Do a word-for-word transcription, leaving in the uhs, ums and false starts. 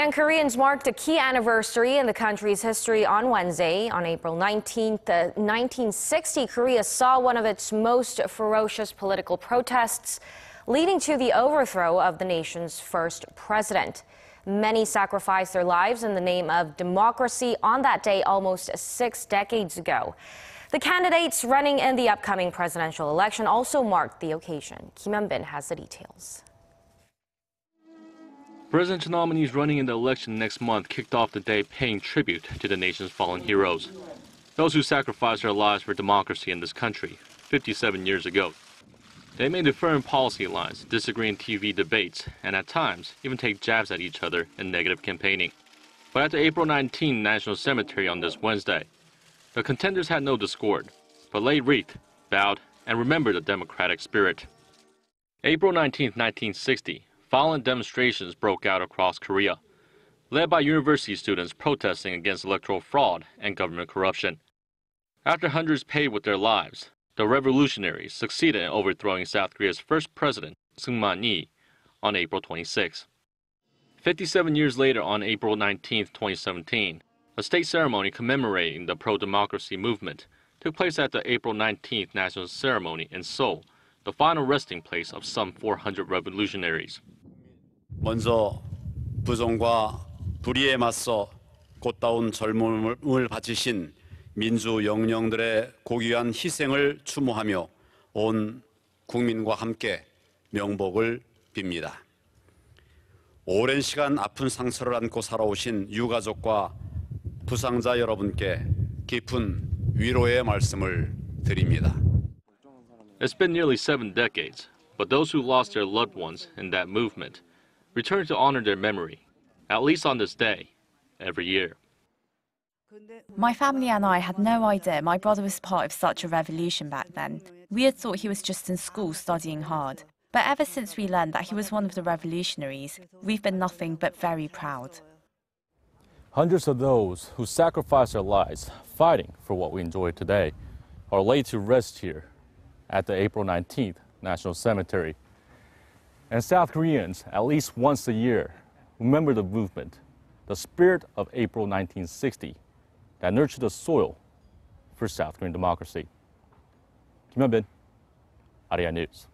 And Koreans marked a key anniversary in the country's history on Wednesday. On April nineteenth, nineteen sixty, Korea saw one of its most ferocious political protests, leading to the overthrow of the nation's first president. Many sacrificed their lives in the name of democracy on that day almost six decades ago. The candidates running in the upcoming presidential election also marked the occasion. Kim Hyun-bin has the details. Presidential nominees running in the election next month kicked off the day paying tribute to the nation's fallen heroes, those who sacrificed their lives for democracy in this country fifty-seven years ago. They may differ in policy lines, disagree in T V debates, and at times even take jabs at each other in negative campaigning. But at the April nineteenth National Cemetery on this Wednesday, the contenders had no discord, but laid wreath, bowed, and remembered the democratic spirit. April nineteenth, nineteen sixty. Violent demonstrations broke out across Korea, led by university students protesting against electoral fraud and government corruption. After hundreds paid with their lives, the revolutionaries succeeded in overthrowing South Korea's first president, Syngman Rhee, on April twenty-sixth. fifty-seven years later, on April nineteenth, twenty seventeen, a state ceremony commemorating the pro-democracy movement took place at the April nineteenth National Ceremony in Seoul, the final resting place of some four hundred revolutionaries. 먼저 부정과 불의에 맞서 꽃다운 젊음을 바치신 민주 영령들의 고귀한 희생을 추모하며 온 국민과 함께 명복을 빕니다. 오랜 시간 아픈 상처를 안고 살아오신 유가족과 부상자 여러분께 깊은 위로의 말씀을 드립니다. It's been nearly seven decades, but those who lost their loved ones in that movement return to honor their memory, at least on this day, every year. My family and I had no idea my brother was part of such a revolution back then. We had thought he was just in school studying hard. But ever since we learned that he was one of the revolutionaries, we've been nothing but very proud. Hundreds of those who sacrificed their lives fighting for what we enjoy today are laid to rest here at the April nineteenth National Cemetery. And South Koreans, at least once a year, remember the movement, the spirit of April nineteen sixty that nurtured the soil for South Korean democracy. Kim Hyun-bin, Arirang News.